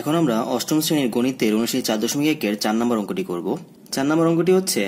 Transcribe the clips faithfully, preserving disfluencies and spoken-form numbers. এখন আমরা অষ্টম শ্রেণীর গণিতের অনুশীলনী চার দশমিক একের চার নম্বর অঙ্কটি করব। চার নম্বর অঙ্কটি হচ্ছে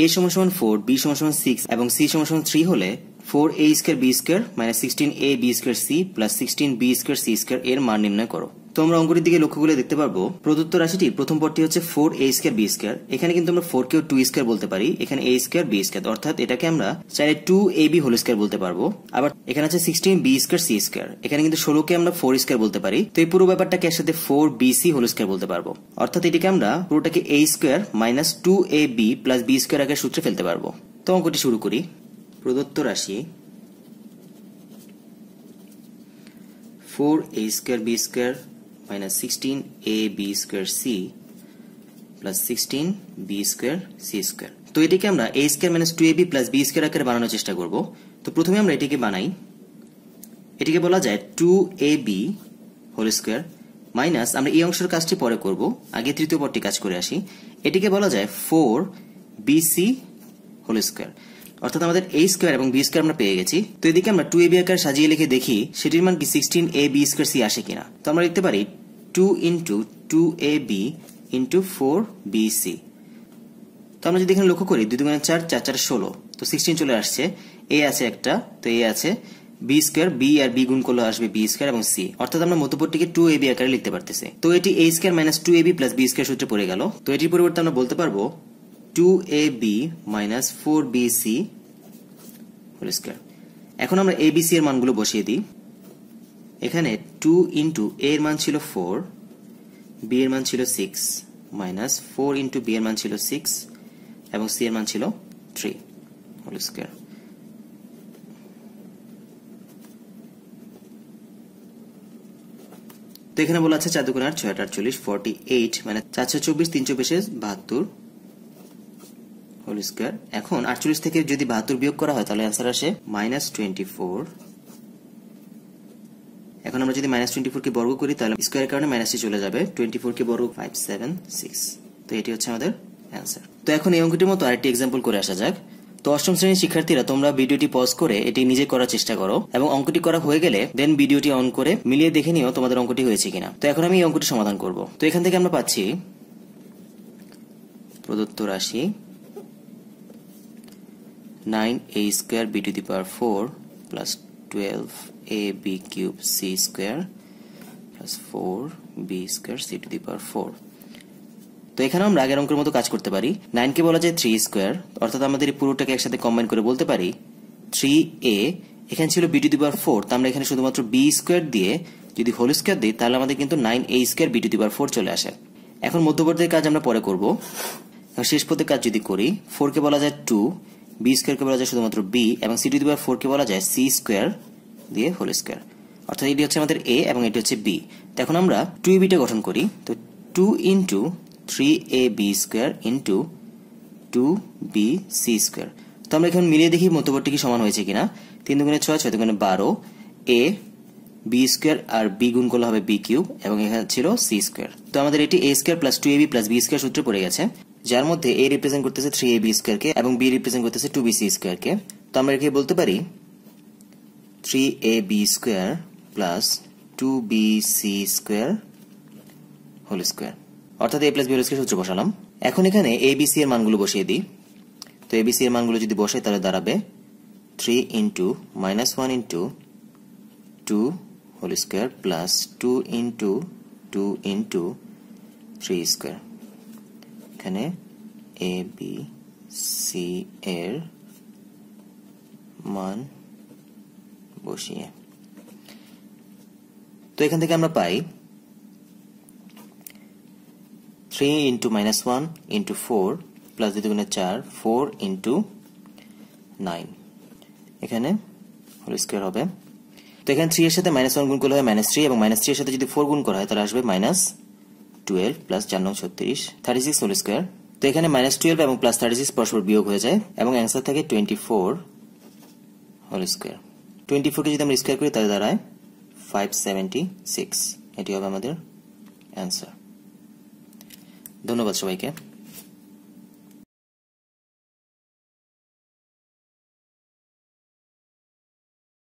a সমান সমান ফোর, b সমান সমান সিক্স এবং c সমান সমান থ্রি হলে four a square b square minus sixteen a b square c plus sixteen b square c square এর মান নির্ণয় করো। তো আমরা অঙ্কটির দিকে লক্ষ্য করে দেখতে পারবো প্রদত্ত রাশিটির প্রথম পদটি হচ্ছে four a square b square. এখানে কিন্তু আমরা ফোর কেও টু স্কয়ার বলতে পারি, এখানে a স্কয়ার b স্কয়ার, অর্থাৎ এটাকে আমরা চাইলে টু ab হোল স্কয়ার বলতে পারবো। আবার এখানে আছে sixteen b square c square, এখানে কিন্তু ষোলো কে আমরা ফোর স্কয়ার বলতে পারি। তো এই পুরো ব্যাপারটাকে একসাথে ফোর bc হোল স্কয়ার বলতে পারবো, অর্থাৎ এটাকে আমরা পুরোটাকে a square minus two ab plus b square আকারে সূত্রে ফেলতে পারবো। তো অঙ্কটি শুরু করি। প্রদত্ত রাশি four a square b square minus sixteen a b square c plus sixteen b square c square। तो এটাকে আমরা a square minus two ab plus b square আকারে বানানোর চেষ্টা করব। তো প্রথমে আমরা এটাকে বানাই, এটাকে বলা যায় two ab whole square minus, আমরা এই অংশের কাজটি পরে করব, আগে তৃতীয় পদটি কাজ করে আসি। এটাকে বলা যায় four bc whole square, অর্থাৎ আমাদের a স্কয়ার এবং b স্কয়ার আমরা পেয়ে গেছি। তো এদিকে আমরা টু এ বি আকারে সাজিয়ে লিখে দেখি সেটির মান কি sixteen a b square c আসে কিনা। তো আমরা লিখতে পারি two into two a b into four b c. তো আমরা যদি এখানে লক্ষ্য করি দুই দুগুণে চার, চার চার ষোলো, তো সিক্সটিন চলে আসছে, a আছে একটা, তো a আছে b স্কয়ার, b আর b গুণ করলে আসবে b স্কয়ার এবং c, অর্থাৎ আমরা মধ্যপদটিকে টু এ বি আকারে লিখতে পারতেছি। তো এটি a square minus two a b plus b square সূত্রে পড়ে গেল। তো এটির পরিবর্তে আমরা বলতে পারবো two a b minus four b c whole square। এখন আমরা a b c এর মানগুলো বসিয়ে দিই। এখানে টু ইনটু a এর মান ছিল ফোর, b এর মান ছিল six, minus four into b এর মান ছিল সিক্স এবং c এর মান ছিল থ্রি whole square। তো এখানে বলা আছে চার দুগুণ আট, ছয় আট আটচল্লিশ, ফর্টি এইট মানে চার ছয় চব্বিশ, তিন চব্বিশ বাহাত্তর হোল স্কয়ার। এখন আটচল্লিশ থেকে যদি বাহাত্তর বিয়োগ করা হয় তাহলে অ্যান্সার আসে মাইনাস টোয়েন্টি ফোর। এখন আমরা যদি মাইনাস টোয়েন্টি ফোর কে বর্গ করি তাহলে স্কয়ারের কারণে মাইনাসটি চলে যাবে, টোয়েন্টি ফোর কে বর্গ ফাইভ সেভেন সিক্স। তো এটি হচ্ছে আমাদের অ্যান্সার। তো এখন এই অঙ্কটির মতো আরেকটি এক্সাম্পল করে আসা যাক। তো অষ্টম শ্রেণীর শিক্ষার্থীরা তোমরা ভিডিওটি পজ করে এটি নিজে করার চেষ্টা করো এবং অঙ্কটি করা হয়ে গেলে দেন ভিডিওটি অন করে মিলিয়ে দেখে নিও তোমাদের অঙ্কটি হয়েছে কিনা। তো এখন আমি এই অঙ্কটি সমাধান করব। তো এখান থেকে আমরা পাচ্ছি প্রদত্ত রাশি nine a square b to the power four plus twelve a b cube c square plus four b square c to the power four। তো এখানে আমরা আগের অঙ্কের মতো কাজ করতে পারি, nine কে বলা যায় three স্কয়ার, অর্থাৎ আমাদের এই পুরোটাকে একসাথে কম্বাইন করে বলতে পারি three a, এখানে ছিল b to the power four, তো আমরা এখানে শুধুমাত্র b স্কয়ার দিয়ে যদি হোল স্কয়ার দিই তাহলে আমাদের কিন্তু nine a square b to the power four চলে আসে। এখন মধ্যবর্তীর কাজ আমরা পরে করব। শেষ পদের কাজ যদি করি, four কে বলা যায় two, b স্কয়ার কে বলা যায় শুধুমাত্র b এবং c to the power four কে বলা যায় c স্কয়ার দিয়ে হোল স্কয়ার, অর্থাৎ এটি হচ্ছে আমাদের a এবং এটি হচ্ছে b। তো এখন আমরা টু ab টা গঠন করি। তো two into three ab square into two b c square. তো আমরা এখন মিলিয়ে দেখি মধ্যবর্তী কি সমান হয়েছে কিনা। তিন দুগুণে ছয়, ছয় দুগুণে বারো, a b স্কয়ার আর b গুণ করলে হবে b কিউব এবং এখানে ছিল c স্কয়ার। তো আমাদের এটি a square plus two ab plus b square সূত্রে পড়ে গেছে, যার মধ্যে a রিপ্রেজেন্ট করতেছে থ্রি ab স্কয়ার কে এবং b রিপ্রেজেন্ট করতেছে টু b c স্কয়ার কে। তো আমরা এটাকে বলতে পারি three ab square plus two b c square whole square, অর্থাৎ a plus b whole square সূত্র বসালাম। এখন এখানে a b c এর মানগুলো বসিয়ে দিই। তো a b c এর মানগুলো যদি বসাই তাহলে দাঁড়াবে three into minus one into two whole square plus two into two into three square. এখানে a b c এর মান বসিয়ে তো এখান থেকে আমরা পাই three into minus one into four plus দুই দুগুণে চার, ফোর ইনটু নাইন, এখানে হোল স্কয়ার হবে। তো এখানে থ্রি এর সাথে মাইনাস ওয়ান গুণ করলে হয় মাইনাস থ্রি এবং মাইনাস থ্রি এর সাথে যদি ফোর গুণ করা হয় তাহলে আসবে মাইনাস টুয়েলভ প্লাস চার নং ছত্রিশ, থার্টি সিক্স হোল স্কয়ার। তো এখানে মাইনাস টুয়েলভ এবং প্লাস থার্টি সিক্স পরস্পর বিয়োগ হয়ে যায় এবং অ্যান্সার থাকে twenty four whole square. Twenty ফোরকে যদি আমরা স্কয়ার করি তাহলে দাঁড়ায় ফাইভ সেভেন্টি সিক্স, এটি হবে আমাদের অ্যান্সার। ধন্যবাদ সবাইকে।